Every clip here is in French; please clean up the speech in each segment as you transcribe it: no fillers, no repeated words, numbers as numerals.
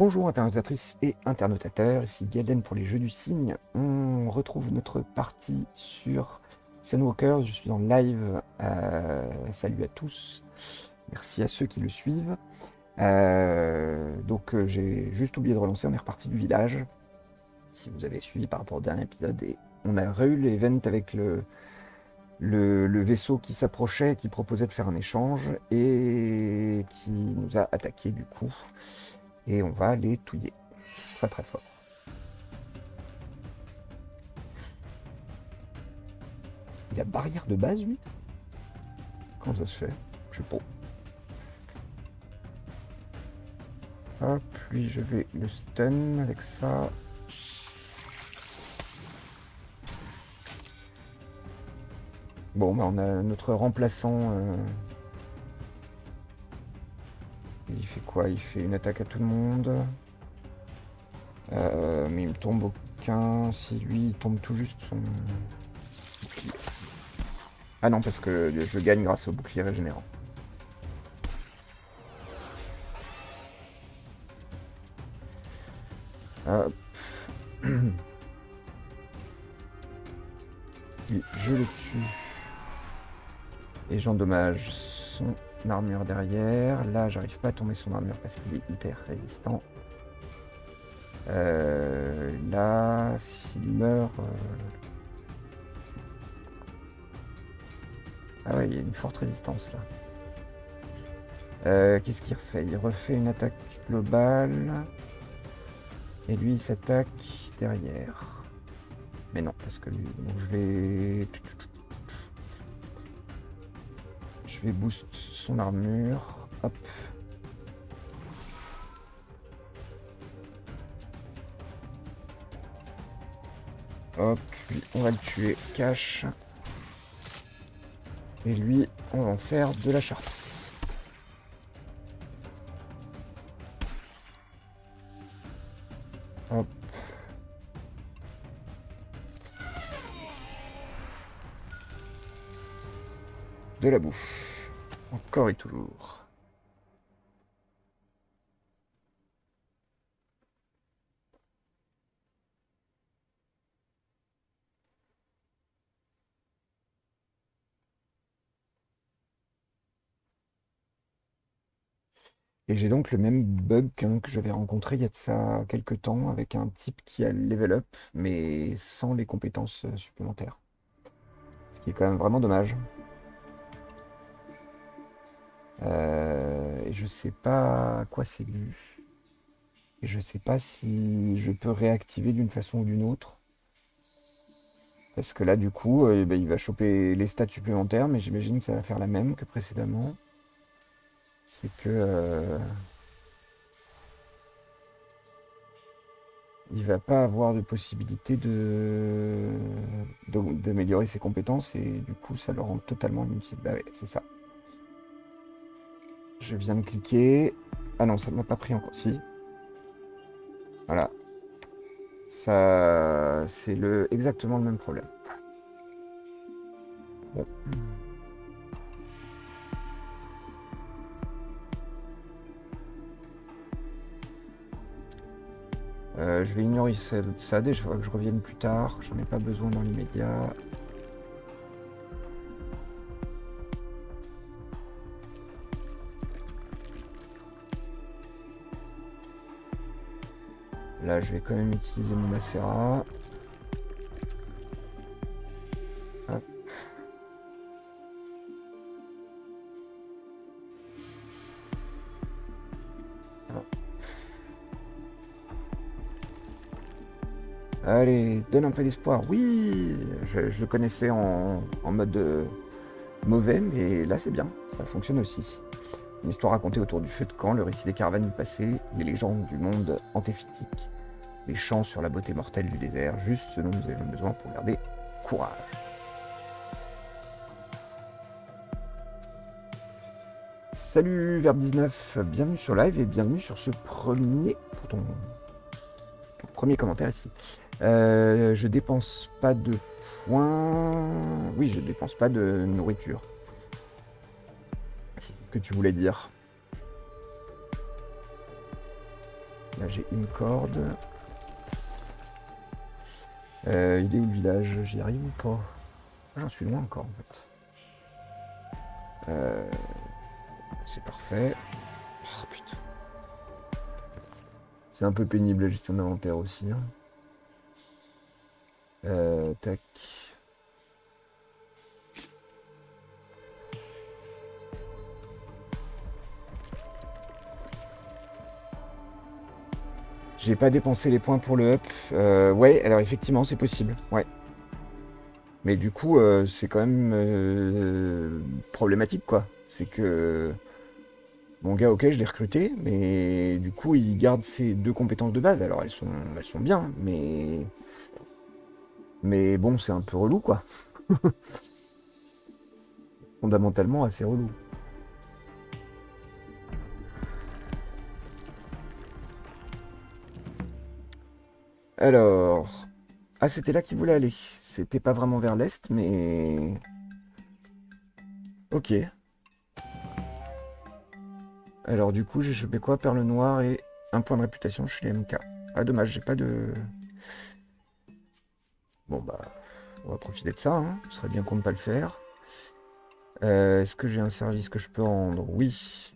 Bonjour internautatrices et internautateurs, ici Gaelden pour les jeux du cygne. On retrouve notre partie sur Sandwalkers, je suis en live, salut à tous, merci à ceux qui le suivent. Donc j'ai juste oublié de relancer, on est reparti du village, si vous avez suivi par rapport au dernier épisode, et on a réu l'event avec le vaisseau qui s'approchait, qui proposait de faire un échange, et qui nous a attaqué du coup. Et on va les touiller très fort. Il a barrière de base, lui. Comment ça se fait? Je sais pas. Hop, lui, je vais le stun avec ça. Bon, bah, on a notre remplaçant. Il fait quoi? Il fait une attaque à tout le monde. Mais il me tombe aucun. Si lui, il tombe tout juste son bouclier. Ah non, parce que je gagne grâce au bouclier régénérant. Hop. Oui, je le tue. Et j'endommage son armure derrière. Là, j'arrive pas à tomber son armure parce qu'il est hyper résistant. Là, s'il meurt... Ah ouais, il y a une forte résistance, là. Qu'est-ce qu'il refait? Il refait une attaque globale. Et lui, il s'attaque derrière. Mais non, parce que lui... Donc, je vais... Je vais boost son armure. Hop. Hop. Lui, on va le tuer. Cache. Et lui, on va en faire de la charpe. Hop. De la bouffe. Encore et toujours. Et j'ai donc le même bug hein, que j'avais rencontré il y a de ça quelques temps avec un type qui a level up, mais sans les compétences supplémentaires. Ce qui est quand même vraiment dommage. Et je sais pas à quoi c'est dû. Et je sais pas si je peux réactiver d'une façon ou d'une autre. Parce que là, du coup, il va choper les stats supplémentaires, mais j'imagine que ça va faire la même que précédemment. C'est que... il va pas avoir de possibilité d'améliorer ses compétences, et du coup, ça le rend totalement inutile. Bah ouais, c'est ça. Je viens de cliquer. Ah non, ça ne m'a pas pris encore. Si. Voilà. Ça, c'est exactement le même problème. Bon. Je vais ignorer ça. Déjà, il faudra que je revienne plus tard. J'en ai pas besoin dans l'immédiat. Là, je vais quand même utiliser mon macérat. Hop. Hop. Allez, donne un peu d'espoir. Oui, je le connaissais en mode mauvais, mais là, c'est bien. Ça fonctionne aussi. Une histoire racontée autour du feu de camp, le récit des caravanes du passé, les légendes du monde antéphytique. Les chants sur la beauté mortelle du désert, juste ce dont nous avions besoin pour garder courage. Salut Verbe 19, bienvenue sur live et bienvenue sur ce premier, pour ton premier commentaire ici. Je dépense pas de points, oui je dépense pas de nourriture. C'est ce que tu voulais dire. Là j'ai une corde. Il est où le village? J'y arrive ou pas? J'en suis loin encore en fait. C'est parfait. Oh putain. C'est un peu pénible la gestion d'inventaire aussi. Hein. Tac. J'ai pas dépensé les points pour le up. Ouais, alors effectivement, c'est possible. Ouais. Mais du coup, c'est quand même problématique, quoi. C'est que mon gars, ok, je l'ai recruté, mais du coup, il garde ses deux compétences de base. Alors, elles sont bien, mais bon, c'est un peu relou, quoi. Fondamentalement, assez relou. Alors... Ah, c'était là qu'il voulait aller. C'était pas vraiment vers l'est, mais... Ok. Alors du coup, j'ai chopé quoi? Perle noire et un point de réputation chez les MK. Ah, dommage, j'ai pas de... Bon, bah, on va profiter de ça, hein. Ce serait bien qu'on ne pas le faire. Est-ce que j'ai un service que je peux rendre? Oui.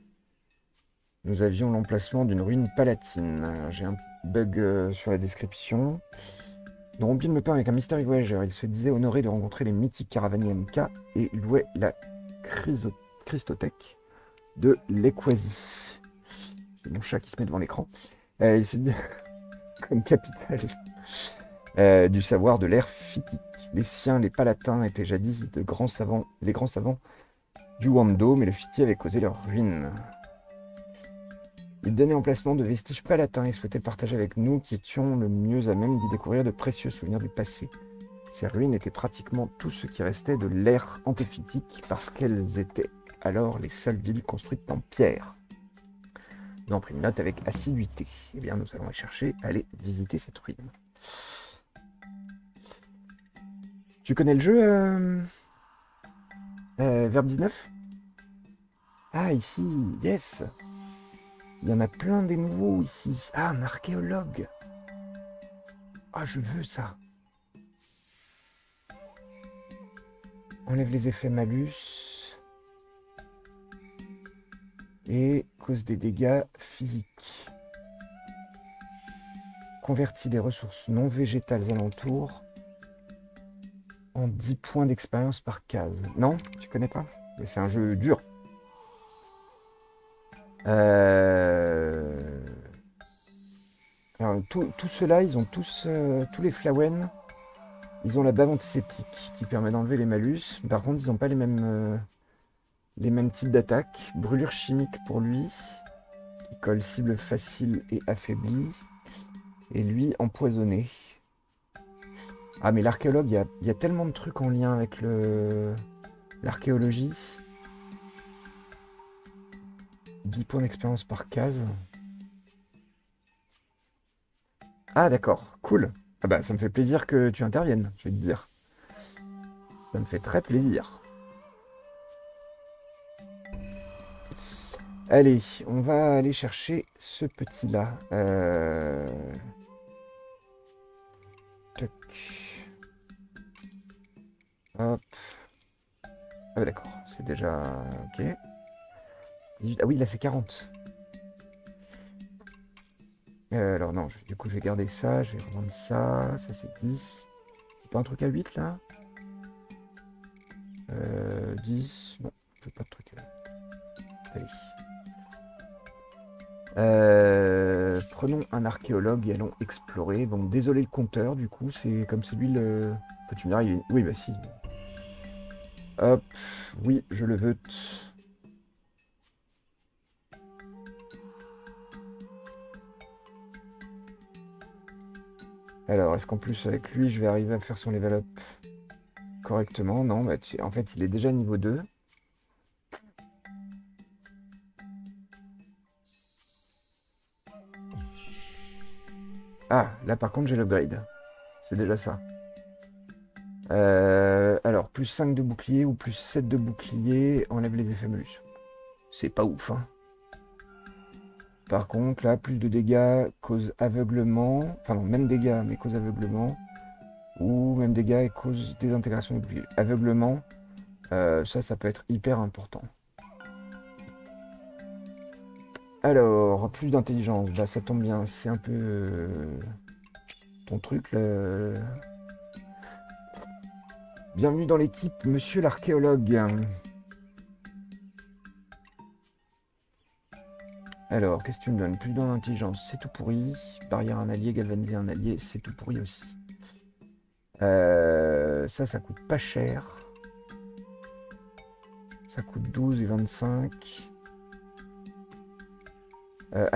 Nous avions l'emplacement d'une ruine palatine. J'ai un bug sur la description. Nous rompions le pain avec un mystérieux voyageur. Il se disait honoré de rencontrer les mythiques caravaniers MK et louait la Christothèque de l'Equasi. C'est mon chat qui se met devant l'écran. Il se dit comme capitale du savoir de l'ère Fiti. Les siens, les palatins, étaient jadis de grands savants, les grands savants du Wando, mais le Fiti avait causé leur ruine. Il donnait emplacement de vestiges palatins et souhaitait partager avec nous qui étions le mieux à même d'y découvrir de précieux souvenirs du passé. Ces ruines étaient pratiquement tout ce qui restait de l'ère antéphitique parce qu'elles étaient alors les seules villes construites en pierre. Nous en pris une note avec assiduité. Eh bien, nous allons chercher à aller visiter cette ruine. Tu connais le jeu Verbe 19? Ah, ici, yes. Il y en a plein des nouveaux ici. Ah, un archéologue. Ah, je veux ça. Enlève les effets malus. Et cause des dégâts physiques. Convertis les ressources non végétales alentours en 10 points d'expérience par case. Non, tu connais pas? Mais c'est un jeu dur. Alors, tout ceux-là, ils ont tous, tous les Flawen, ils ont la bave antiseptique qui permet d'enlever les malus. Par contre, ils n'ont pas les mêmes types d'attaques. Brûlure chimique pour lui, qui colle cible facile et affaiblie. Et lui, empoisonné. Ah, mais l'archéologue, il y a tellement de trucs en lien avec l'archéologie. 10 points d'expérience par case. Ah d'accord, cool. Ah bah ça me fait plaisir que tu interviennes, je vais te dire. Ça me fait très plaisir. Allez, on va aller chercher ce petit-là. Toc. Hop. Ah bah d'accord, c'est déjà... Ok. Ah oui, là c'est 40. Alors non, du coup je vais garder ça, je vais rendre ça, ça c'est 10. C'est pas un truc à 8 là? 10, non, je veux pas de truc à 8. Allez. Prenons un archéologue et allons explorer. Bon, désolé le compteur, du coup, c'est comme celui le... Enfin, tu me diras, il est... Oui, bah si. Hop, oui, je le veux. Alors, est-ce qu'en plus, avec lui, je vais arriver à faire son level up correctement? Non, bah, en fait, il est déjà niveau 2. Ah, là, par contre, j'ai l'upgrade. C'est déjà ça. Alors, plus 5 de bouclier ou plus 7 de bouclier, enlève les effets malus. C'est pas ouf, hein. Par contre, là, plus de dégâts cause aveuglement. Enfin, non, même dégâts, mais cause aveuglement. Ou même dégâts et cause désintégration. Aveuglement, ça peut être hyper important. Alors, plus d'intelligence. Bah, ça tombe bien. C'est un peu ton truc, là. Bienvenue dans l'équipe, monsieur l'archéologue. Alors, qu'est-ce que tu me donnes? Plus d'intelligence, c'est tout pourri. Barrière un allié, galvaniser un allié, c'est tout pourri aussi. Ça coûte pas cher. Ça coûte 12 et 25.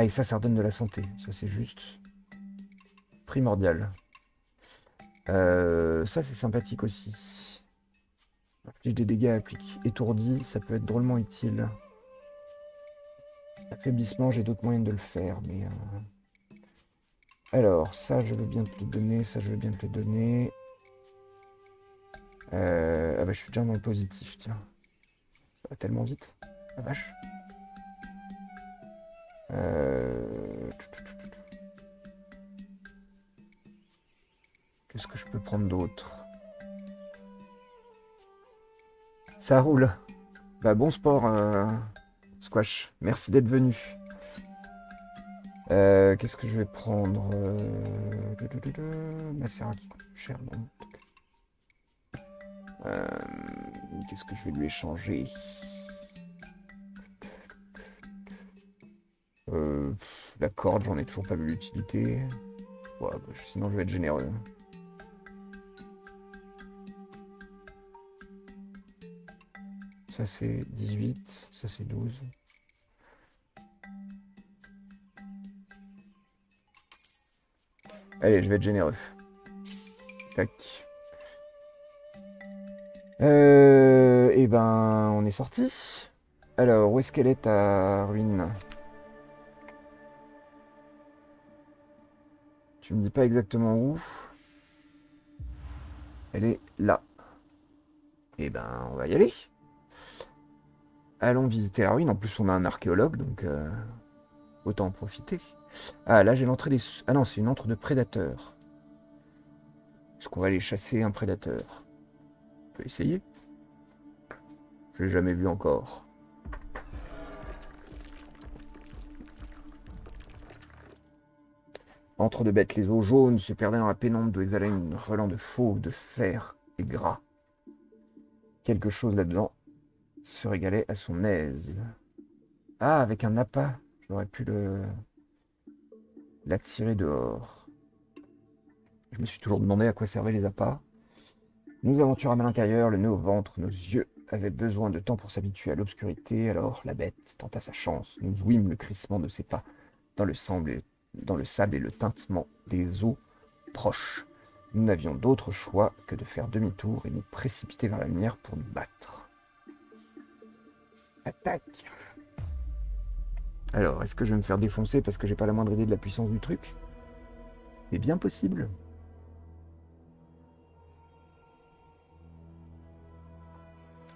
Et ça redonne de la santé. Ça, c'est juste primordial. Ça, c'est sympathique aussi. Inflige des dégâts, applique étourdi. Ça peut être drôlement utile. Affaiblissement, j'ai d'autres moyens de le faire. Mais alors, ça, je veux bien te le donner. Ça, je veux bien te le donner. Ah bah, je suis déjà dans le positif, tiens. Ça va tellement vite. La vache. Qu'est-ce que je peux prendre d'autre? Ça roule. Bah bon sport, Squash. Merci d'être venu. Qu'est-ce que je vais prendre? Macérat qui coûte cher. Qu'est-ce que je vais lui échanger? La corde, j'en ai toujours pas vu l'utilité. Ouais, bah, sinon, je vais être généreux. Ça, c'est 18. Ça, c'est 12. Allez, je vais être généreux. Tac. Eh ben, on est sorti. Alors, où est-ce qu'elle est, ta ruine ? Tu me dis pas exactement où. Elle est là. Et ben, on va y aller. Allons visiter la ruine. En plus, on a un archéologue, donc autant en profiter. Ah, là, j'ai l'entrée des... Ah non, c'est une entre de prédateurs. Est-ce qu'on va aller chasser un prédateur? On peut essayer. Je l'ai jamais vu encore. Entre deux bêtes, les eaux jaunes se perdaient dans la pénombre d'où exhalait une relance de fauve, de fer et gras. Quelque chose là-dedans se régalait à son aise. Ah, avec un appât, j'aurais pu l'attirer dehors. Je me suis toujours demandé à quoi servaient les appâts. Nous aventurâmes à l'intérieur, le nez au ventre, nos yeux avaient besoin de temps pour s'habituer à l'obscurité. Alors la bête tenta sa chance. Nous ouïmes le crissement de ses pas dans le sable et le tintement des eaux proches. Nous n'avions d'autre choix que de faire demi-tour et nous précipiter vers la lumière pour nous battre. Attaque! Alors, est-ce que je vais me faire défoncer parce que j'ai pas la moindre idée de la puissance du truc? C'est bien possible.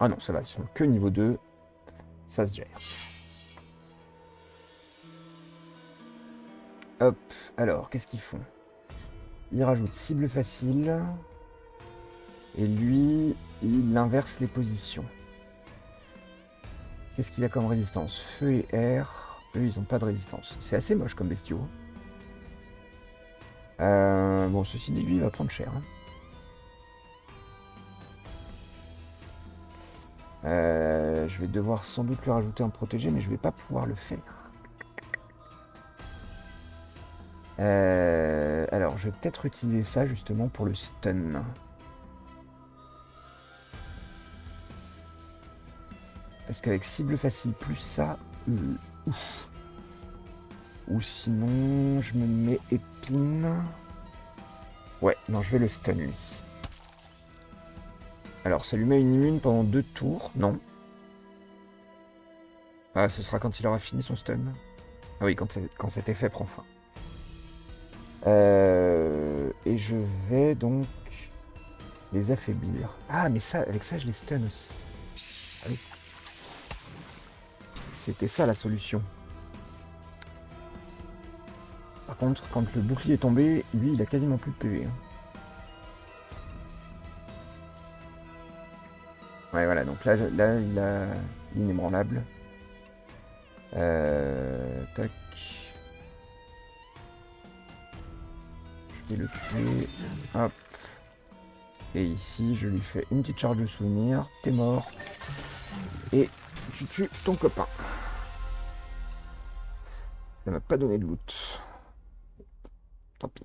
Ah non, ça va, ils sont que niveau 2. Ça se gère. Hop, alors, qu'est-ce qu'ils font? Ils rajoutent cible facile. Et lui, il inverse les positions. Qu'est-ce qu'il a comme résistance? Feu et air. Eux, ils n'ont pas de résistance. C'est assez moche comme bestiaux. Bon, ceci dit, lui, il va prendre cher. Hein. Je vais devoir sans doute lui rajouter un protégé, mais je ne vais pas pouvoir le faire. Alors, je vais peut-être utiliser ça justement pour le stun. Parce qu'avec cible facile plus ça, ouf. Ou sinon, je me mets épine. Ouais, non, je vais le stun lui. Alors, ça lui met une immune pendant 2 tours, non? Ah, ce sera quand il aura fini son stun. Ah oui, quand cet effet prend fin. Et je vais donc les affaiblir. Ah, mais ça, avec ça, je les stun aussi. Ah oui. C'était ça la solution. Par contre, quand le bouclier est tombé, lui, il a quasiment plus de PV. Ouais, voilà, donc là, il a l'inébranlable. Tac. Je vais le tuer. Hop. Et ici, je lui fais une petite charge de souvenir. T'es mort. Et tu tues ton copain. Ça m'a pas donné de loot. Tant pis.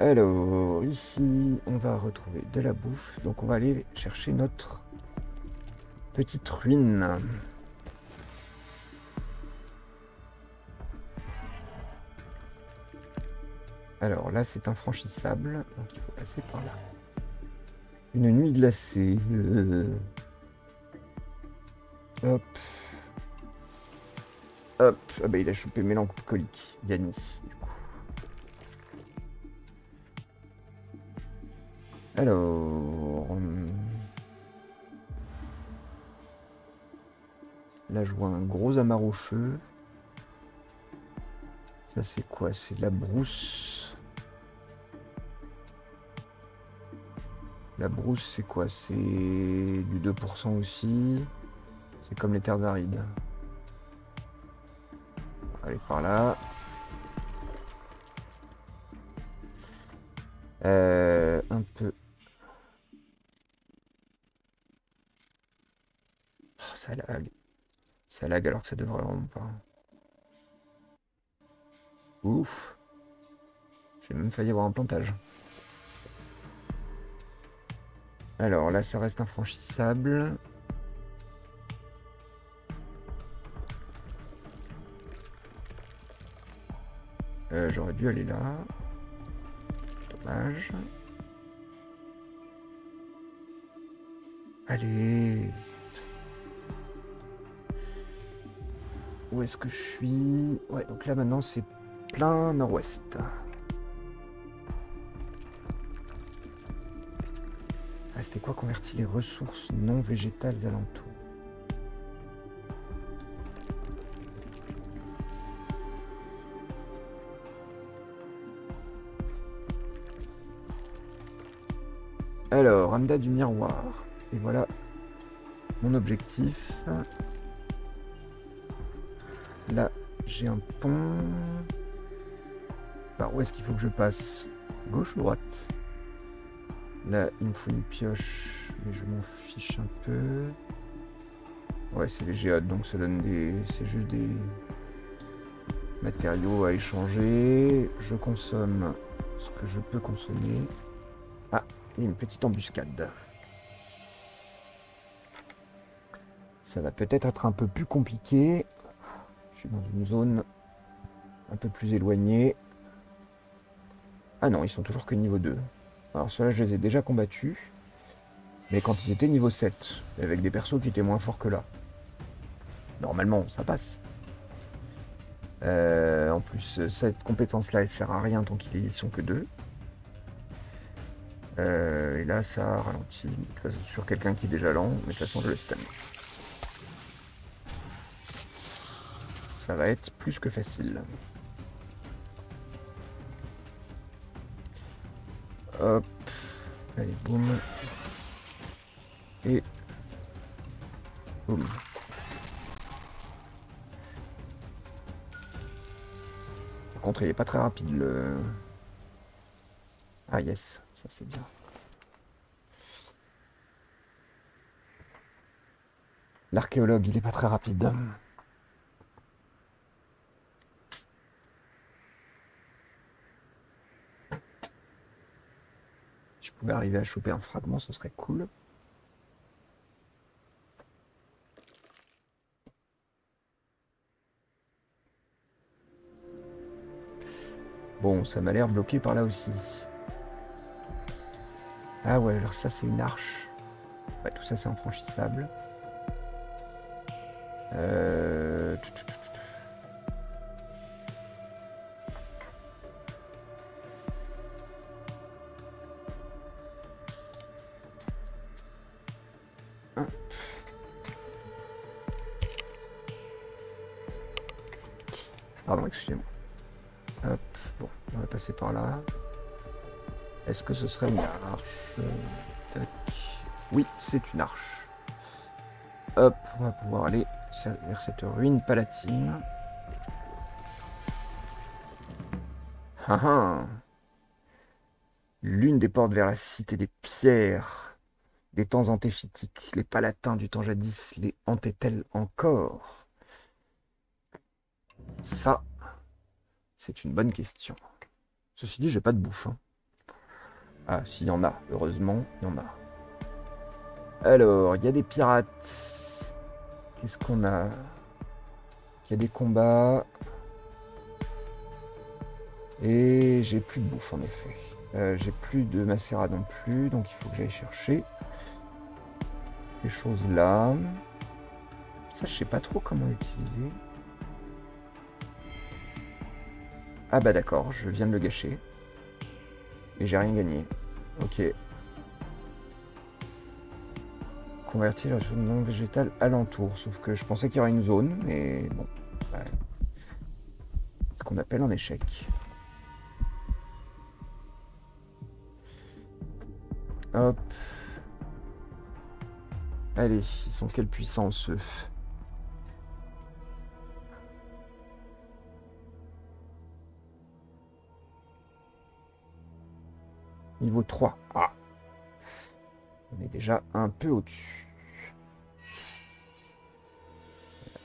Alors, ici, on va retrouver de la bouffe. Donc, on va aller chercher notre petite ruine. Alors, là, c'est infranchissable. Donc, il faut passer par là. Une nuit glacée. Hop. Hop. Ah bah, il a chopé mélancolique. Yanis, du coup. Alors, là je vois un gros amas rocheux. Ça c'est quoi? C'est de la brousse. La brousse c'est quoi? C'est du 2% aussi. C'est comme les terres arides. Allez par là. Un peu. Ça lag. Ça lag alors que ça devrait vraiment pas. Ouf. J'ai même failli avoir un plantage. Alors là, ça reste infranchissable. J'aurais dû aller là. Dommage. Allez. Où est-ce que je suis? Ouais, donc là maintenant c'est plein nord-ouest. Ah, c'était quoi? Convertir les ressources non végétales alentours. Alors, Amda du miroir. Et voilà mon objectif. Là, j'ai un pont. Par où est-ce qu'il faut que je passe? Gauche ou droite? Là, il me faut une pioche, mais je m'en fiche un peu. Ouais, c'est les géodes, donc ça donne des... C'est juste des matériaux à échanger. Je consomme ce que je peux consommer. Ah, il y a une petite embuscade. Ça va peut-être être un peu plus compliqué. Je suis dans une zone un peu plus éloignée. Ah non, ils sont toujours que niveau 2. Alors ceux-là, je les ai déjà combattus. Mais quand ils étaient niveau 7, avec des persos qui étaient moins forts que là. Normalement, ça passe. En plus, cette compétence-là, elle sert à rien tant qu'ils sont que 2. Et là, ça ralentit sur quelqu'un qui est déjà lent. Mais de toute façon, je le stem. Ça va être plus que facile. Hop. Allez, boum. Et... boum. Par contre, il est pas très rapide, le... Ah yes, ça c'est bien. L'archéologue, il est pas très rapide. On va arriver à choper un fragment, ce serait cool. Bon, ça m'a l'air bloqué par là aussi. Ah ouais, alors ça c'est une arche. Ouais, tout ça c'est infranchissable. Hop. Pardon, excusez-moi. Hop, bon, on va passer par là. Est-ce que ce serait une arche? Tac. Oui, c'est une arche. Hop, on va pouvoir aller vers cette ruine palatine. Ah ah. L'une des portes vers la cité des pierres, des temps antéphitiques, les palatins du temps jadis, les hantaient-elles encore? Ça, c'est une bonne question. Ceci dit, j'ai pas de bouffe. Hein. Ah, s'il y en a, heureusement, il y en a. Alors, il y a des pirates. Qu'est-ce qu'on a? Il y a des combats. Et j'ai plus de bouffe, en effet. J'ai plus de macérat non plus, donc il faut que j'aille chercher les choses là. Ça, je sais pas trop comment utiliser. Ah bah d'accord, je viens de le gâcher. Et j'ai rien gagné. Ok. Convertir la zone non végétale alentour. Sauf que je pensais qu'il y aurait une zone, mais bon. Bah, c'est ce qu'on appelle un échec. Hop. Allez, ils sont quelle puissance eux. Niveau 3. Ah. On est déjà un peu au-dessus.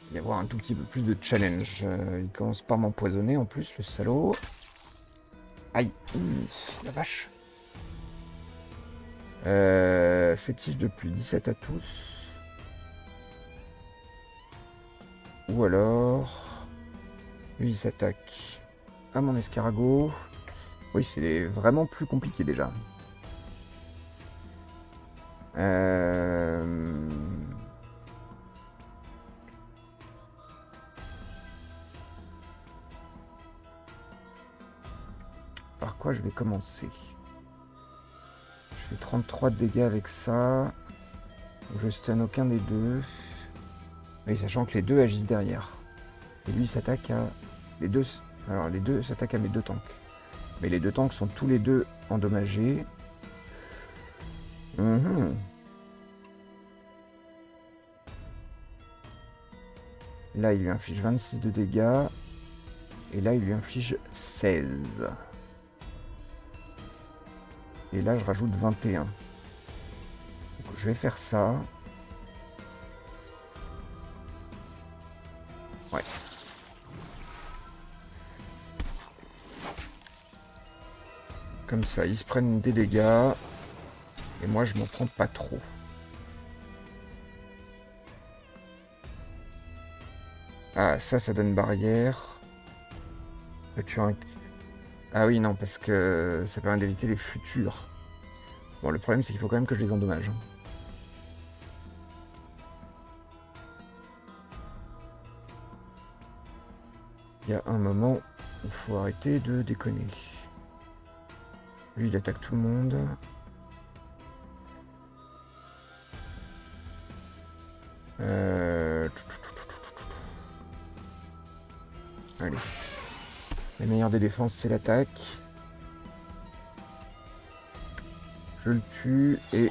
Il va y avoir un tout petit peu plus de challenge. Il commence par m'empoisonner en plus, le salaud. Aïe. La vache. Fétiche de plus 17 à tous. Ou alors... Lui, il s'attaque à mon escargot. Oui, c'est vraiment plus compliqué déjà. Par quoi je vais commencer? Je fais 33 de dégâts avec ça. Je stun aucun des deux. Oui, sachant que les deux agissent derrière. Et lui s'attaque à... Les deux... Alors, les deux s'attaquent à mes deux tanks. Mais les deux tanks sont tous les deux endommagés. Là, il lui inflige 26 de dégâts. Et là, il lui inflige 16. Et là, je rajoute 21. Donc, je vais faire ça. Ouais. Comme ça, ils se prennent des dégâts et moi je m'en prends pas trop. Ah, ça, ça donne barrière. Ah oui, non, parce que ça permet d'éviter les futurs. Bon, le problème, c'est qu'il faut quand même que je les endommage. Il y a un moment où il faut arrêter de déconner. Lui, il attaque tout le monde. Allez. La meilleure des défenses, c'est l'attaque. Je le tue et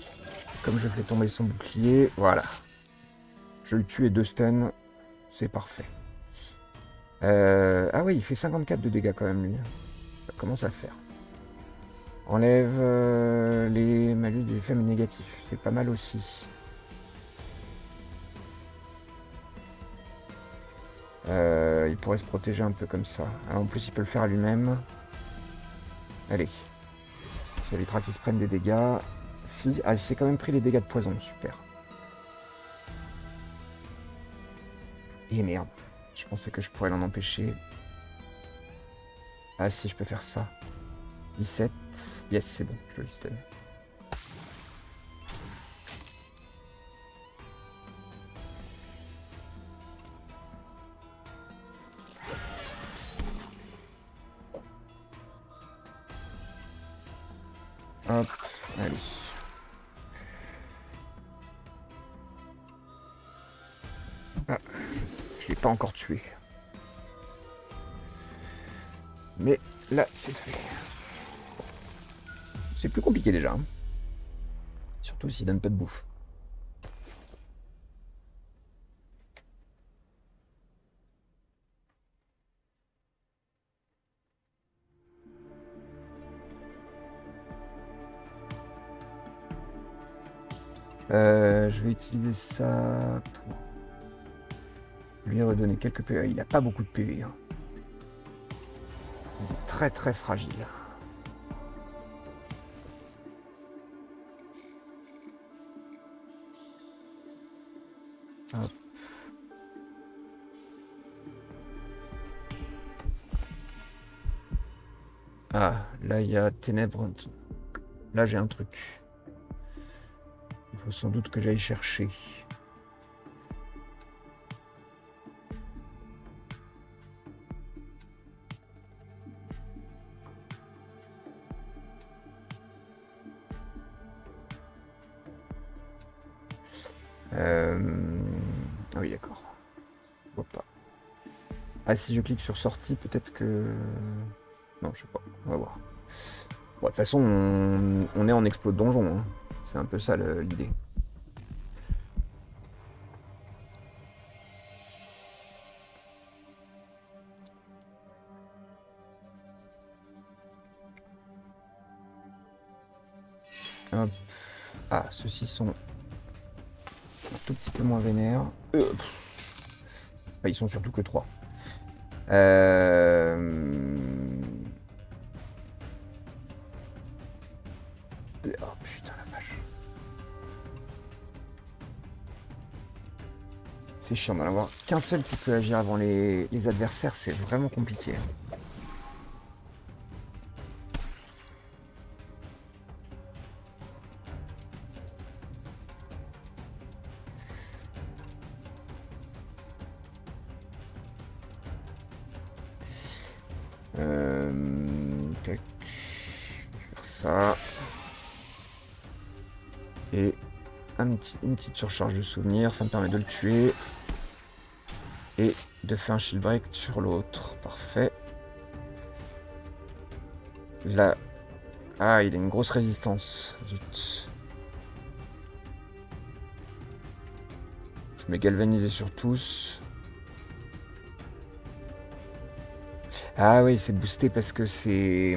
comme je fais tomber son bouclier, voilà. Je le tue et deux stuns, c'est parfait. Ah oui, il fait 54 de dégâts quand même, lui. Ça commence à le faire. Enlève les malus des effets négatifs, c'est pas mal aussi. Il pourrait se protéger un peu comme ça. Alors, en plus, il peut le faire à lui-même. Allez. Ça évitera qu'il se prenne des dégâts. Si, ah, il s'est quand même pris les dégâts de poison, super. Et merde, je pensais que je pourrais l'en empêcher. Ah si, je peux faire ça. 17. Yes, c'est bon, je le stun. Hop, allez. pas encore tué. Mais là, c'est fait. C'est plus compliqué déjà. Hein. Surtout s'il donne pas de bouffe. Je vais utiliser ça pour lui redonner quelques PV. Il n'a pas beaucoup de PV. Hein. Il est très très fragile. Hop. Ah, là il y a ténèbres. Là j'ai un truc. Il faut sans doute que j'aille chercher. Ah oui, d'accord. Je vois pas. Ah, si je clique sur sortie, peut-être que... Non, je sais pas. On va voir. Bon, de toute façon, on est en exploit de donjon. Hein. C'est un peu ça l'idée. Hop. Ah, ceux-ci sont un tout petit peu moins vénères. Bah, ils sont surtout que 3. Oh putain la vache. C'est chiant d'en avoir qu'un seul qui peut agir avant les adversaires, c'est vraiment compliqué. Une petite surcharge de souvenirs, ça me permet de le tuer et de faire un shield break sur l'autre. Parfait. Là, ah, il a une grosse résistance. Zut. Je mets galvanisé sur tous. Ah oui, c'est boosté parce que c'est...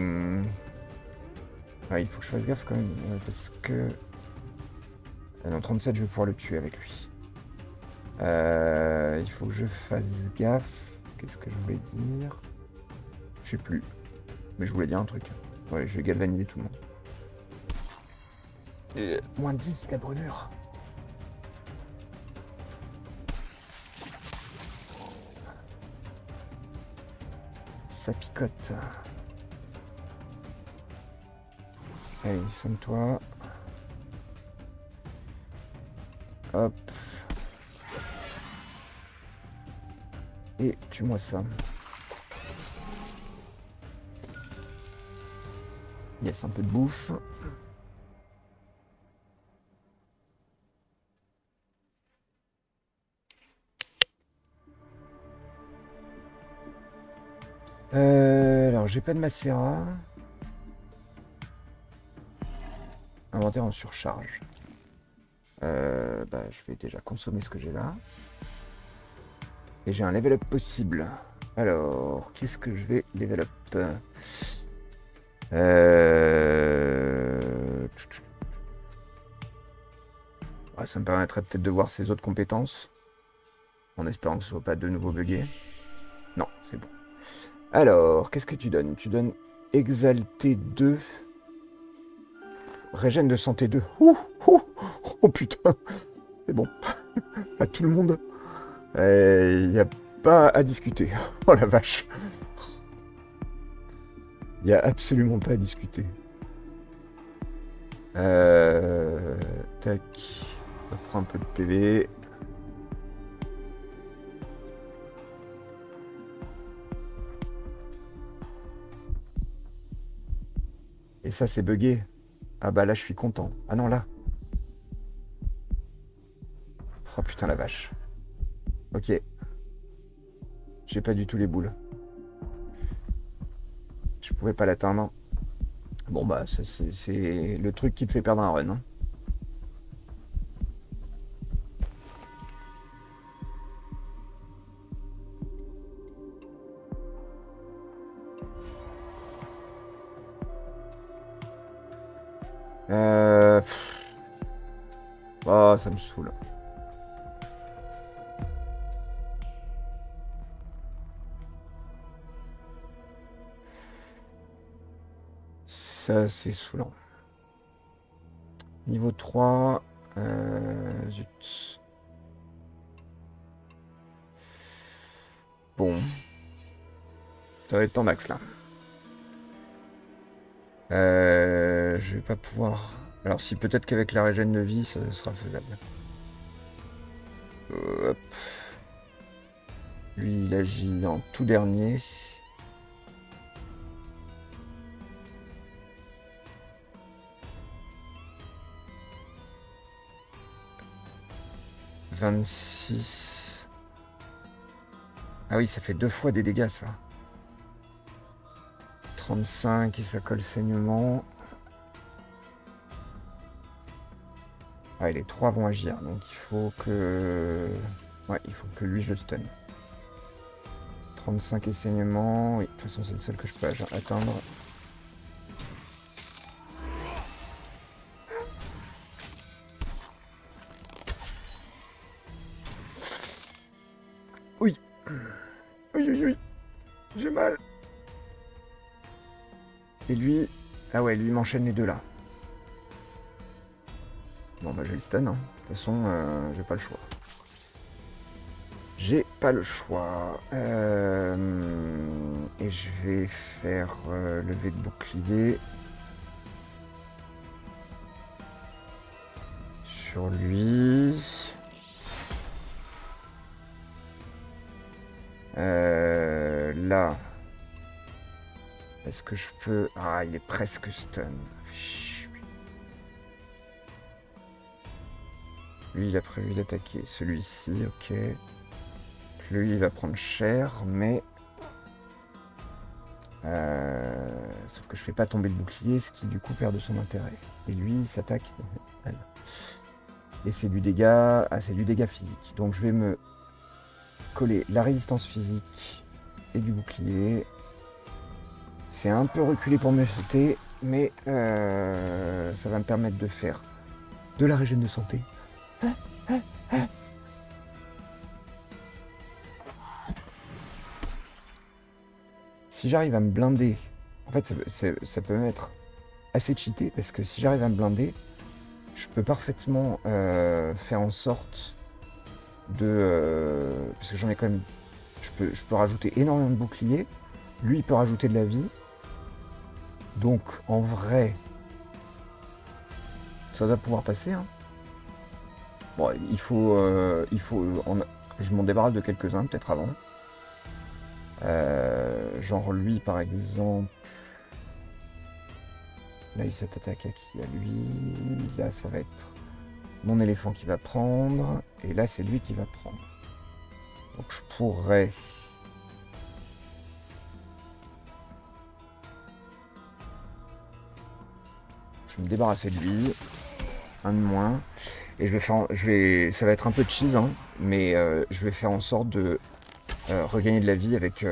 Ouais, il faut que je fasse gaffe quand même parce que... Dans 37, je vais pouvoir le tuer avec lui. Il faut que je fasse gaffe. Qu'est-ce que je voulais dire? Je sais plus. Mais je voulais dire un truc. Ouais, je vais galvaniser tout le monde. Et... Moins 10, la brûlure. Ça picote. Allez, soigne-toi. Hop. Et tue-moi ça. Yes, un peu de bouffe. Alors, j'ai pas de macérat. Inventaire en surcharge. Bah, je vais déjà consommer ce que j'ai là. Et j'ai un level up possible. Alors, qu'est-ce que je vais level up? Ah, ça me permettrait peut-être de voir ses autres compétences. En espérant que ce ne soit pas de nouveau bugué. Non, c'est bon. Alors, qu'est-ce que tu donnes? Tu donnes Exalté 2. Régène de santé 2. Ouh, ouh. Oh putain, c'est bon, à tout le monde, il n'y a pas à discuter, oh la vache, il n'y a absolument pas à discuter. Tac, on prend un peu de PV. Et ça c'est bugué, ah bah là je suis content, ah non là. Oh putain la vache. Ok. J'ai pas du tout les boules. Je pouvais pas l'atteindre. Bon bah c'est le truc qui te fait perdre un run. Hein. Oh, ça me saoule. Ça, c'est saoulant. Niveau 3. Zut. Bon. Ça va être ton axe, là. Je vais pas pouvoir... Alors si, peut-être qu'avec la régène de vie, ça sera faisable. Hop. Lui, il agit en tout dernier. « 26. » Ah oui, ça fait deux fois des dégâts, ça. 35 et ça colle saignement. Ouais, les trois vont agir, donc il faut que... Ouais, il faut que lui, je le stun. 35 et saignement. Oui, de toute façon, c'est le seul que je peux atteindre. Oui. Oui, oui, oui. J'ai mal. Et lui... Ah ouais, lui m'enchaîne les deux là. Bon bah j'ai le stun, hein. De toute façon j'ai pas le choix. J'ai pas le choix. Et je vais faire lever de bouclier. Sur lui. Là. Est-ce que je peux... Ah, il est presque stun. Lui, il a prévu d'attaquer celui-ci, ok. Lui, il va prendre cher, mais... Sauf que je fais pas tomber le bouclier, ce qui, du coup, perd de son intérêt. Et lui, il s'attaque. Et c'est du dégât... Ah, c'est du dégât physique. Donc, je vais me coller la résistance physique et du bouclier. C'est un peu reculé pour me sauter, mais ça va me permettre de faire de la régène de santé. Si j'arrive à me blinder, en fait ça peut m'être assez cheaté, parce que si j'arrive à me blinder, je peux parfaitement faire en sorte de... parce que j'en ai quand même... Je peux rajouter énormément de boucliers, lui il peut rajouter de la vie, donc en vrai, ça doit pouvoir passer, hein. Bon, je m'en débarrasse de quelques-uns, peut-être avant. Genre lui, par exemple. Là, il s'attaque à qui? À lui. Là, ça va être mon éléphant qui va prendre. Et là, c'est lui qui va prendre. Donc, je pourrais... Je vais me débarrasser de lui. Un de moins. Et je vais faire, ça va être un peu de cheese, hein, mais je vais faire en sorte de regagner de la vie avec,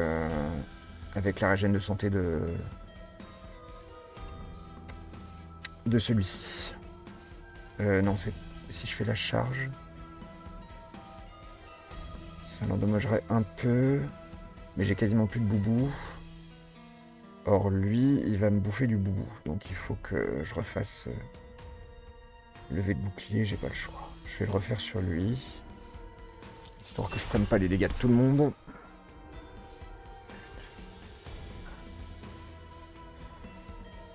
avec la régène de santé de celui-ci. Non, c'est si je fais la charge, ça l'endommagerait un peu, mais j'ai quasiment plus de boubou. Or lui, il va me bouffer du boubou, donc il faut que je refasse... Lever de bouclier, j'ai pas le choix. Je vais le refaire sur lui. Histoire que je prenne pas les dégâts de tout le monde.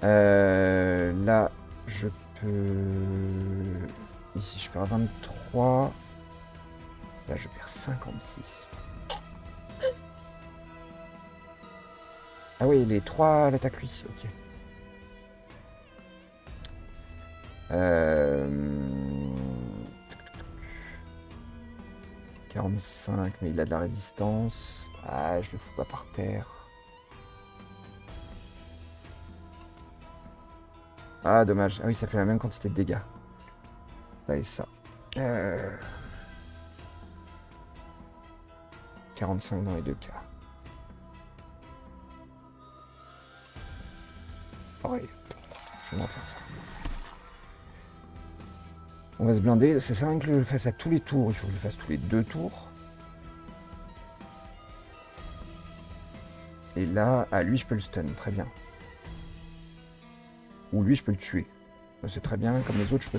Là, je peux... Ici, je perds 23. Là, je perds 56. Ah oui, les 3 à l'attaque, lui. Ok. 45, mais il a de la résistance. Ah, je le fous pas par terre. Ah, dommage. Ah oui, ça fait la même quantité de dégâts. Ça et ça. 45 dans les deux cas. Pareil. Je vais en faire ça. On va se blinder. Ça sert à rien que je le fasse à tous les tours. Il faut que je le fasse tous les deux tours. Et là, à lui, je peux le stun. Très bien. Ou lui, je peux le tuer. C'est très bien. Comme les autres, je peux...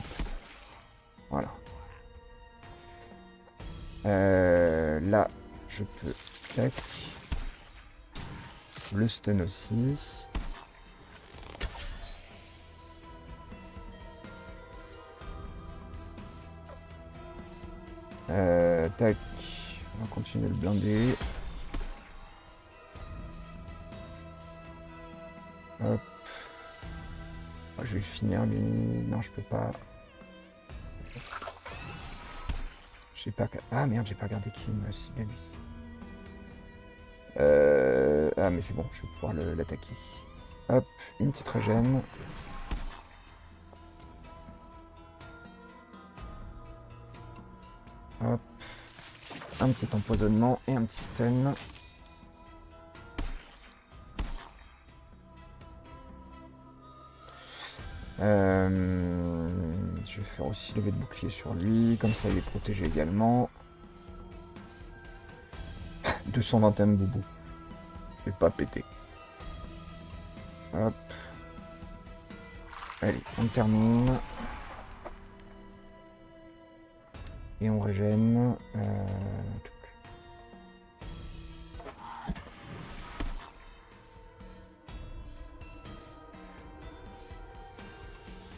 Voilà. Là, je peux... Tac. Le stun aussi. Tac. On va continuer de le blinder. Hop. Oh, je vais finir lui. Non, je peux pas. J'ai pas. Ah merde, j'ai pas regardé qui me ciblait lui. Ah mais c'est bon, je vais pouvoir l'attaquer. Hop, une petite régène. Hop. Un petit empoisonnement et un petit stun. Je vais faire aussi lever de bouclier sur lui, comme ça il est protégé également. 221 de boubou. Je vais pas péter. Hop. Allez, on termine. Et on régène.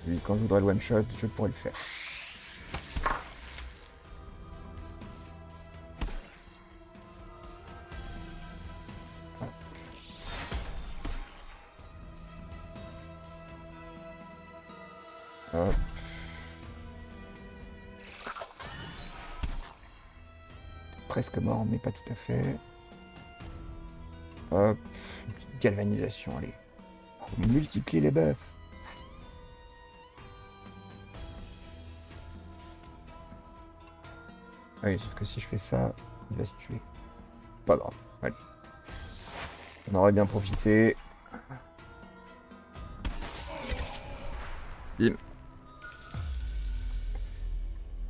Lui, quand je voudrais le one shot, je pourrais le faire. Hop. Presque mort, mais pas tout à fait. Hop. Une petite galvanisation, allez. On multiplie les buffs. Ah oui, sauf que si je fais ça, il va se tuer. Pas grave, allez. On aurait bien profité. Bim.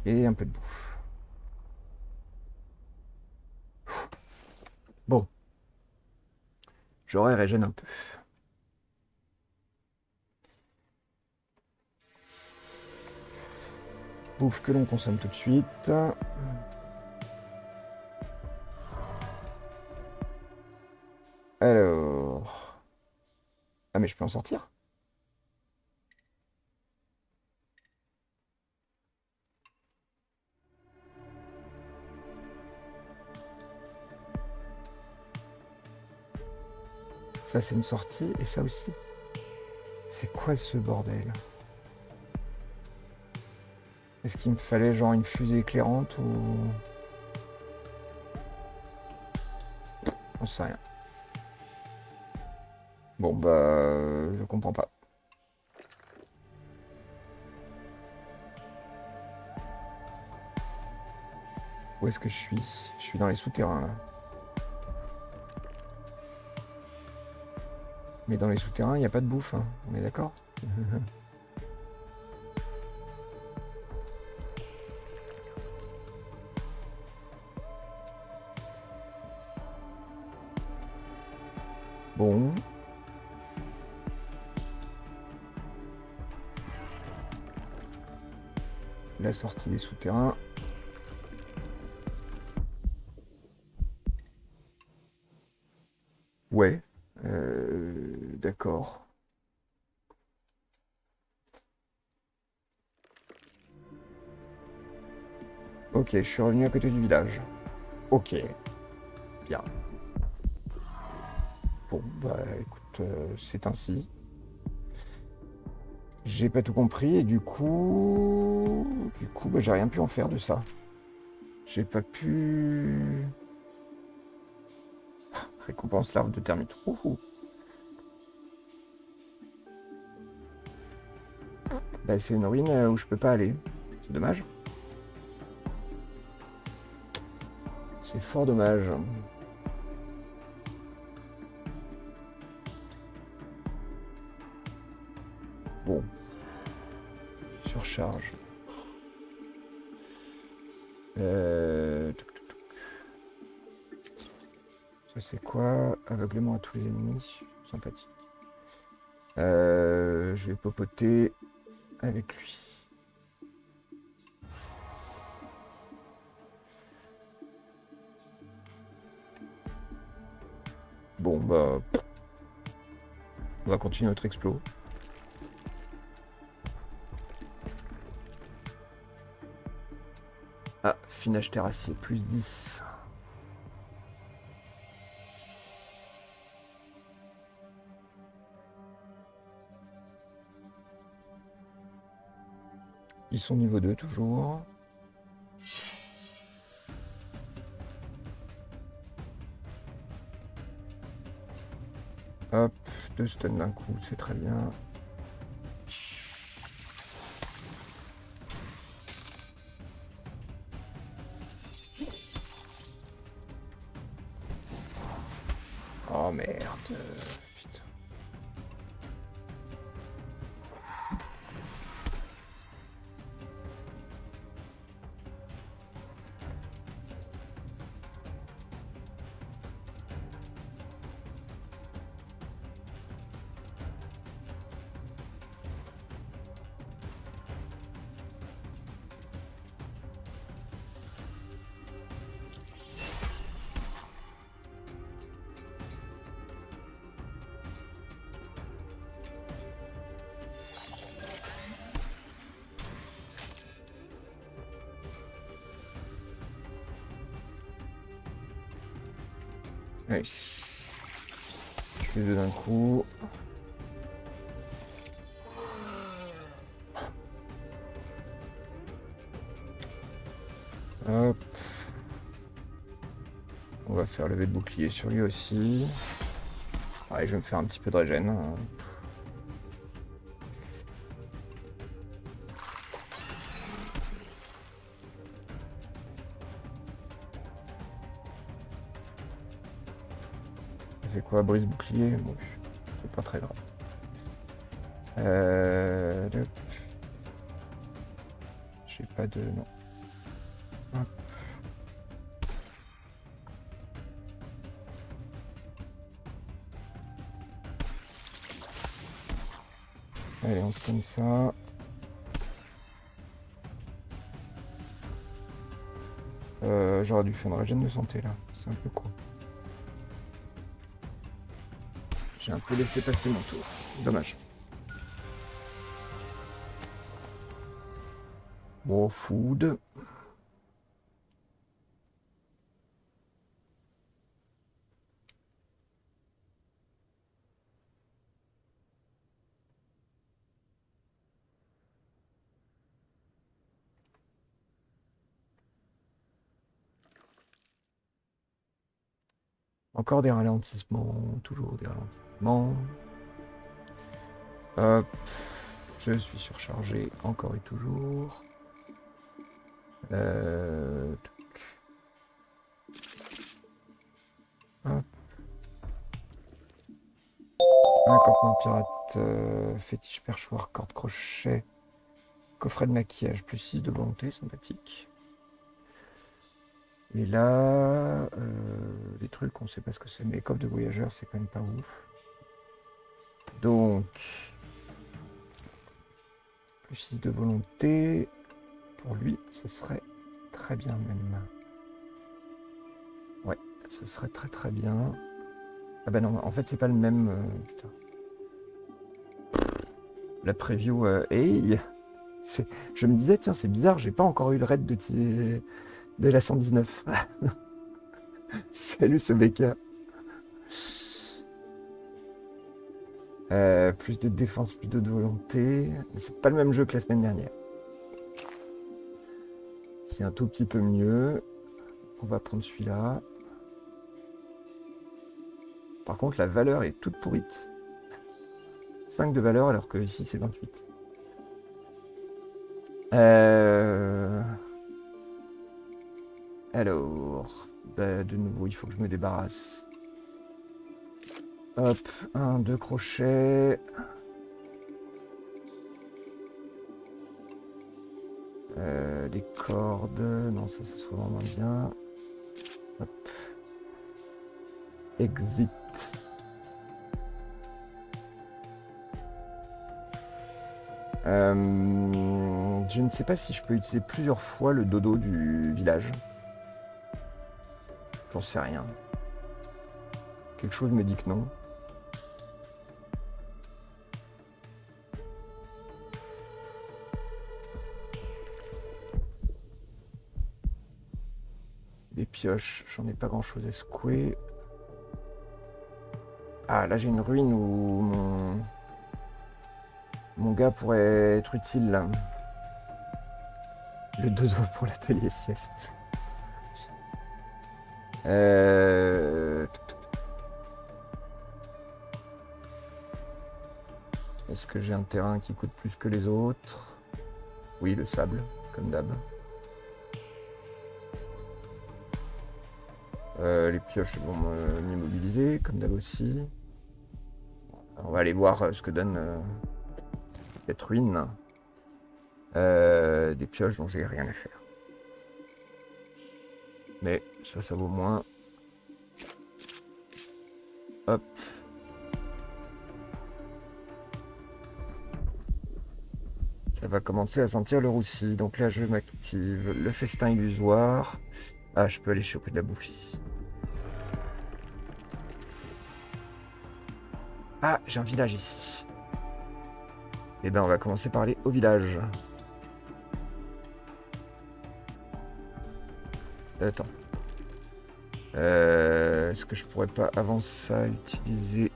Et un peu de bouffe. Bon. J'aurais régène un peu. Bouffe que l'on consomme tout de suite. Alors... Ah mais je peux en sortir? Ça c'est une sortie et ça aussi. C'est quoi ce bordel? Est-ce qu'il me fallait genre une fusée éclairante ou... On sait rien. Bon bah... je comprends pas. Où est-ce que je suis? Je suis dans les souterrains là. Mais dans les souterrains, il n'y a pas de bouffe, hein. On est d'accord? Bon. La sortie des souterrains. Ouais. D'accord. Ok, je suis revenu à côté du village. Ok. Bien. Bon, bah écoute, c'est ainsi. J'ai pas tout compris et du coup... bah, j'ai rien pu en faire de ça. J'ai pas pu... Récompense l'arbre de termite. Ouhou. Bah, c'est une ruine où je peux pas aller. C'est dommage. C'est fort dommage. Bon. Surcharge. Ça c'est quoi? Aveuglement à tous les ennemis. Sympathique. Je vais popoter avec lui. Bon bah... On va continuer notre explo. Ah, finage terrassier, plus 10. Ils sont niveau 2 toujours. Hop, 2 stuns d'un coup, c'est très bien. Oh merde, putain. Allez. Je fais deux d'un coup. Hop. On va faire lever de bouclier sur lui aussi. Allez, je vais me faire un petit peu de régène. Brise bouclier, bon, c'est pas très grave. J'ai pas de non. Hop. Allez, on scanne ça. J'aurais dû faire une régène de santé là, c'est un peu court. J'ai un peu laissé passer mon tour. Dommage. Bon, food. Encore des ralentissements, toujours des ralentissements. Hop, je suis surchargé encore et toujours. Hop. Un campement pirate, fétiche perchoir, corde crochet, coffret de maquillage, plus 6 de volonté, sympathique. Et là, les trucs, on sait pas ce que c'est, mais coffre de voyageurs, c'est quand même pas ouf. Donc, plus 6 de volonté, pour lui, ce serait très bien même. Ouais, ce serait très très bien. Ah bah non, en fait, c'est pas le même, putain. La preview, hey, je me disais, tiens, c'est bizarre, j'ai pas encore eu le raid de... Dès la 119. Salut ce mec. Plus de défense, plus de volonté. Mais c'est pas le même jeu que la semaine dernière. C'est un tout petit peu mieux. On va prendre celui-là. Par contre, la valeur est toute pourrite. 5 de valeur, alors que ici, c'est 28. Alors, bah, de nouveau, il faut que je me débarrasse. Hop, 1, 2 crochets. Des cordes, non, ça, ça se trouve vraiment bien. Hop. Exit. Je ne sais pas si je peux utiliser plusieurs fois le dodo du village. J'en sais rien. Quelque chose me dit que non. Des pioches, j'en ai pas grand chose à secouer. Ah, là j'ai une ruine où mon gars pourrait être utile là. Le dodo pour l'atelier sieste. Est-ce que j'ai un terrain qui coûte plus que les autres? Oui, le sable, comme d'hab. Les pioches vont m'immobiliser, comme d'hab aussi. On va aller voir ce que donne cette ruine. Des pioches dont j'ai rien à faire. Mais ça, ça vaut moins. Hop. Ça va commencer à sentir le roussi. Donc là, je m'active le festin illusoire. Ah, je peux aller choper de la bouffe ici. Ah, j'ai un village ici. Eh ben, on va commencer par aller au village. Attends. Est-ce que je pourrais pas avant ça utiliser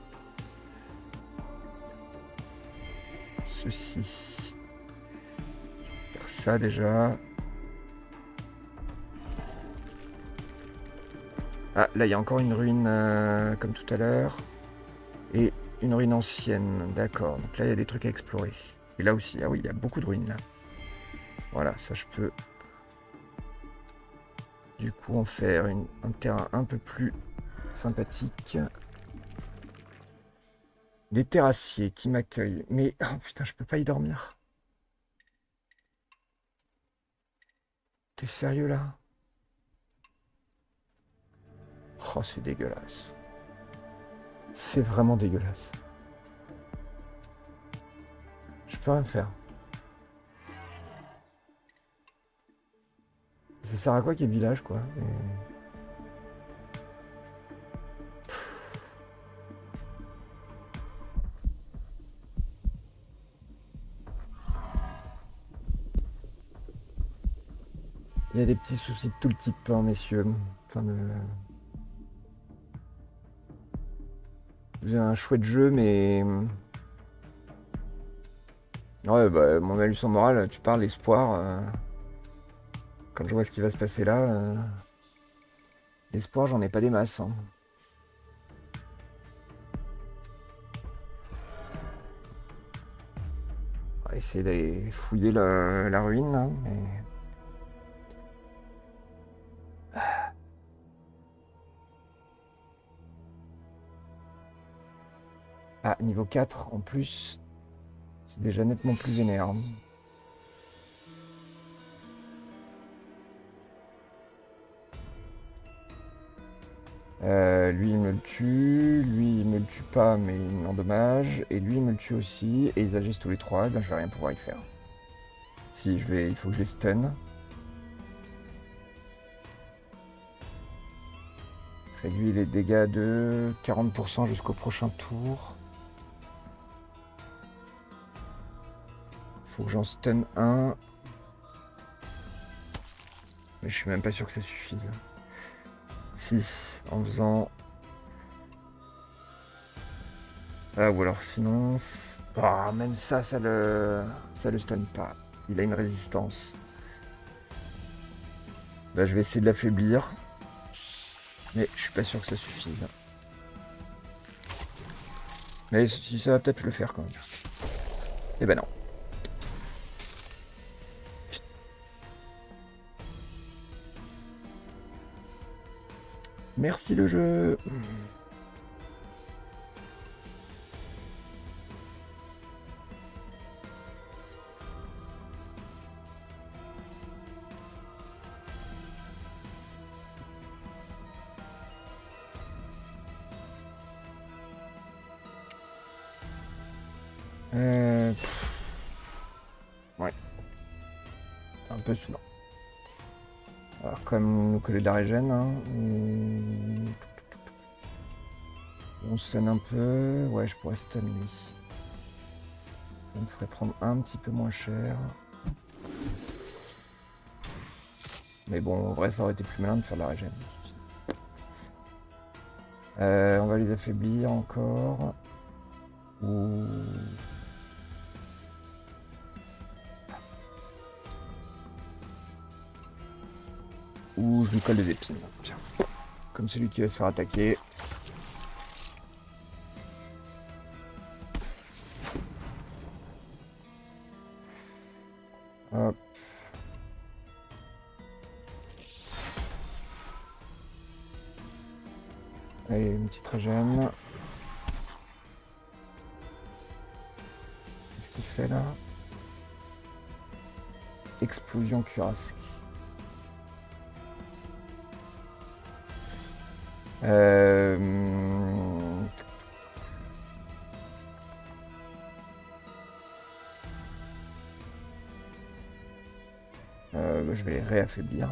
ceci? Faire ça déjà. Ah, là il y a encore une ruine comme tout à l'heure. Et une ruine ancienne, d'accord. Donc là il y a des trucs à explorer. Et là aussi, ah oui, il y a beaucoup de ruines là. Voilà, ça je peux... Du coup, on fait un terrain un peu plus sympathique. Des terrassiers qui m'accueillent. Mais, oh putain, je peux pas y dormir. T'es sérieux là? Oh, c'est dégueulasse. C'est vraiment dégueulasse. Je peux rien faire. Ça sert à quoi qu'il y ait village, quoi. Il y a des petits soucis de tout le type, hein, messieurs. Enfin, vous avez un chouette jeu, mais... Ouais, bah, mon Malusan Moral, tu parles espoir... Quand je vois ce qui va se passer là, l'espoir, j'en ai pas des masses. Hein. On va essayer d'aller fouiller la ruine. Là, mais... Ah, niveau 4 en plus, c'est déjà nettement plus énorme. Lui il me le tue, lui il me le tue pas mais il m'endommage, et lui il me le tue aussi, et ils agissent tous les trois, et ben je vais rien pouvoir y faire. Si, il faut que je les stun. Réduis les dégâts de 40% jusqu'au prochain tour. Faut que j'en stun un. Mais je suis même pas sûr que ça suffise. Si, en faisant... Ah, ou alors sinon... Ah, même ça, ça le stun pas. Il a une résistance. Là, je vais essayer de l'affaiblir. Mais je suis pas sûr que ça suffise. Mais ça va peut-être le faire quand même. Eh ben non. Merci le jeu. Ouais. C'est un peu saoulant. Alors comme nous coller de la régène, hein, on stun un peu. Ouais, je pourrais stun lui. Ça me ferait prendre un petit peu moins cher. Mais bon, en vrai, ça aurait été plus malin de faire de la régène. On va les affaiblir encore. Ou... Ou je lui colle des épines. Tiens. Comme celui qui va se faire attaquer. Hop. Allez, une petite régène. Qu'est-ce qu'il fait là? Explosion cuirassée. Je vais les réaffaiblir.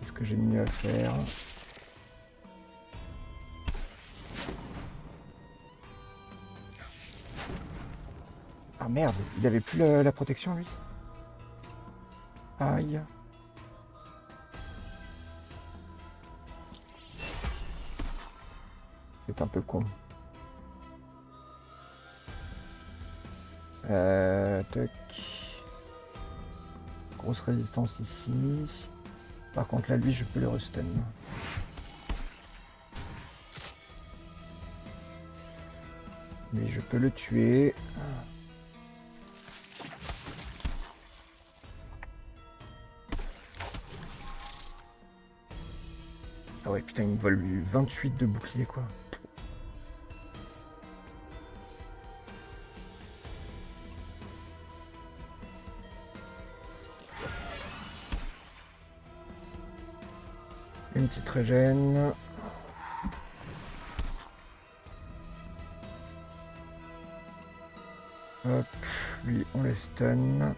Qu'est-ce que j'ai de mieux à faire? Ah merde, il avait plus la protection lui. Aïe. C'est un peu con. Toc. Grosse résistance ici. Par contre là, lui, je peux le restun. Mais je peux le tuer. Ah ouais, putain, il me vole 28 de bouclier, quoi. Une petite régène. Hop, lui on les stun.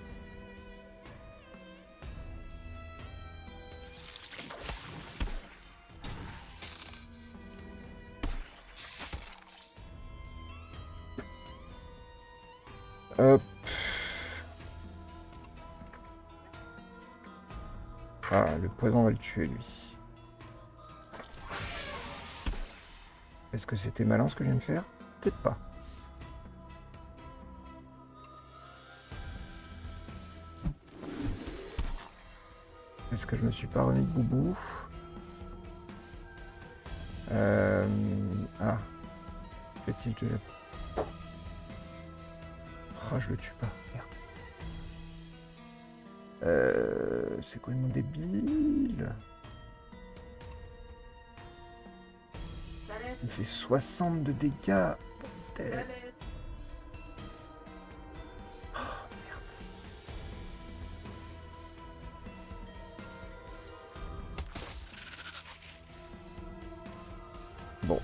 Hop. Ah, le poison va le tuer lui. Est-ce que c'était malin ce que je viens de faire? Peut-être pas. Est-ce que je me suis pas remis de boubou? Ah. Fétiche de... Ah, je le tue pas. Merde. C'est quoi le mot débile? Il fait 60 de dégâts. Oh, merde. Bon,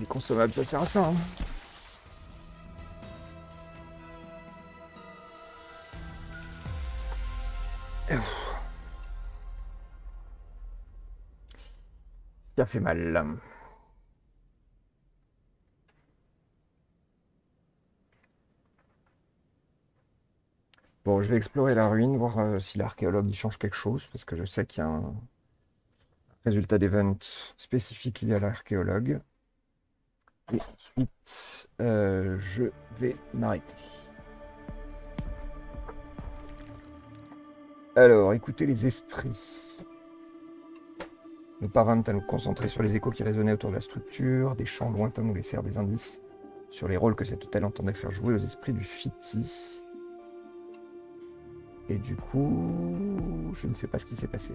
les consommables, ça sert à ça. Hein. Ça fait mal. Bon, je vais explorer la ruine, voir si l'archéologue y change quelque chose, parce que je sais qu'il y a un résultat d'event spécifique lié à l'archéologue. Et ensuite, je vais m'arrêter. Alors, écoutez les esprits. Nous parvînmes à nous concentrer sur les échos qui résonnaient autour de la structure. Des chants lointains nous laissèrent des indices sur les rôles que cet hôtel entendait faire jouer aux esprits du Fiti. Et du coup, je ne sais pas ce qui s'est passé.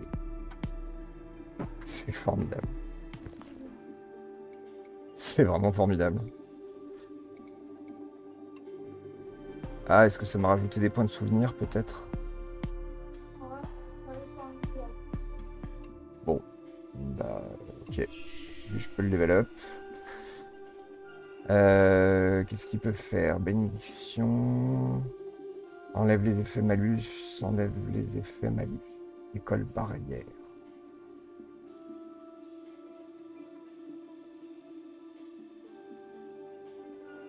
C'est formidable. C'est vraiment formidable. Ah, est-ce que ça m'a rajouté des points de souvenir, peut-être? Bon. Bah, ok. Je peux le développer. Qu'est-ce qu'il peut faire? Bénédiction. Enlève les effets malus. Enlève les effets malus. École barrière.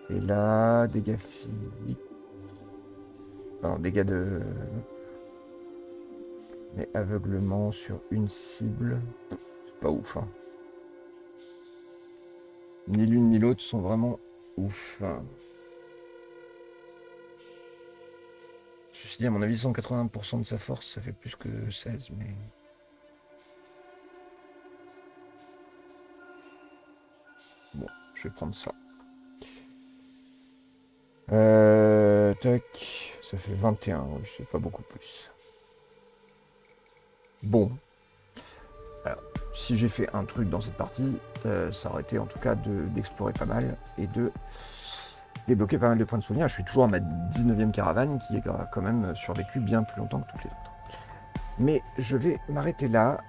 Et là, dégâts physiques. Enfin, dégâts de... Mais aveuglement sur une cible, c'est pas ouf. Hein. Ni l'une ni l'autre sont vraiment ouf. Hein. Ceci dit, à mon avis, 180% de sa force, ça fait plus que 16, mais... Bon, je vais prendre ça. Tac, ça fait 21, c'est pas beaucoup plus. Bon. Alors, si j'ai fait un truc dans cette partie, ça aurait été en tout cas d'explorer pas mal et de débloquer pas mal de points de souvenirs. Je suis toujours à ma 19e caravane qui est quand même survécu bien plus longtemps que toutes les autres. Mais je vais m'arrêter là.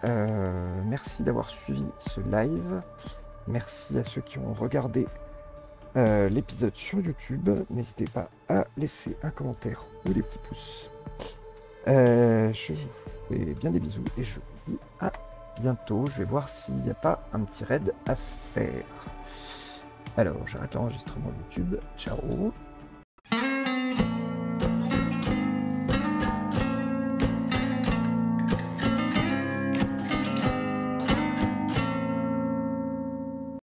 Merci d'avoir suivi ce live. Merci à ceux qui ont regardé l'épisode sur YouTube. N'hésitez pas à laisser un commentaire ou des petits pouces. Je vous fais bien des bisous et je vous dis à bientôt. Je vais voir s'il n'y a pas un petit raid à faire. Alors, j'arrête l'enregistrement YouTube. Ciao.